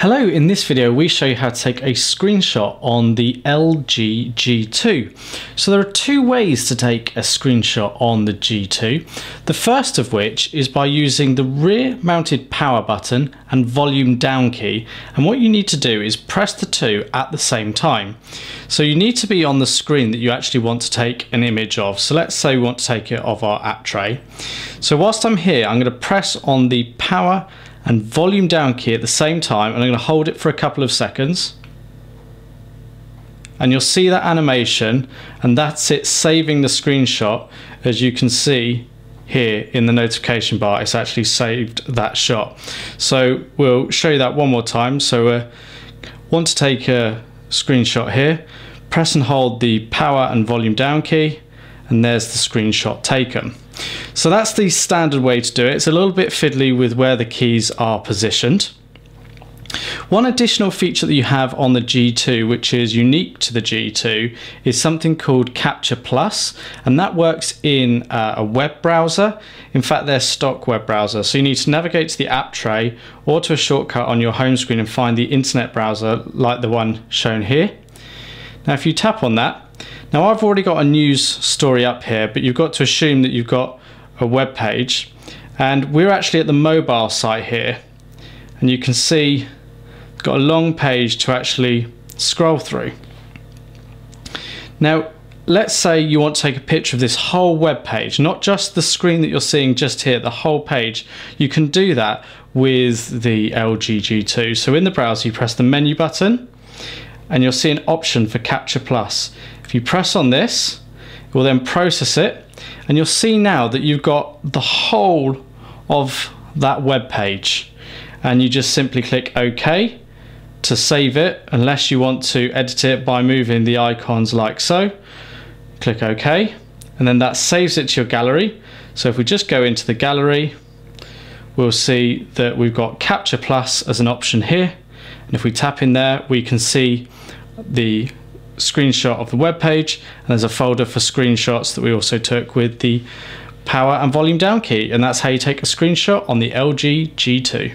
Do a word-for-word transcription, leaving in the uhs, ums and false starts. Hello, in this video we show you how to take a screenshot on the L G G two. So there are two ways to take a screenshot on the G two, the first of which is by using the rear mounted power button and volume down key, and what you need to do is press the two at the same time. So you need to be on the screen that you actually want to take an image of. So let's say we want to take it of our app tray. So whilst I'm here I'm going to press on the power and volume down key at the same time, and I'm going to hold it for a couple of seconds, and you'll see that animation, and that's it saving the screenshot. As you can see here in the notification bar, it's actually saved that shot. So we'll show you that one more time. So uh, want to take a screenshot here, press and hold the power and volume down key, and there's the screenshot taken. So that's the standard way to do it. It's a little bit fiddly with where the keys are positioned. One additional feature that you have on the G two, which is unique to the G two, is something called Capture Plus, and that works in uh, a web browser, in fact their stock web browser. So you need to navigate to the app tray or to a shortcut on your home screen and find the internet browser like the one shown here. Now if you tap on that, now I've already got a news story up here, but you've got to assume that you've got a web page, and we're actually at the mobile site here, and you can see it's got a long page to actually scroll through. Now let's say you want to take a picture of this whole web page, not just the screen that you're seeing just here, the whole page. You can do that with the L G G two. So in the browser you press the menu button, and you'll see an option for Capture Plus. If you press on this, it will then process it, and you'll see now that you've got the whole of that web page, and you just simply click OK to save it, unless you want to edit it by moving the icons like so. Click OK, and then that saves it to your gallery. So if we just go into the gallery, we'll see that we've got Capture Plus as an option here. And if we tap in there, we can see the screenshot of the web page, and there's a folder for screenshots that we also took with the power and volume down key. And that's how you take a screenshot on the L G G two.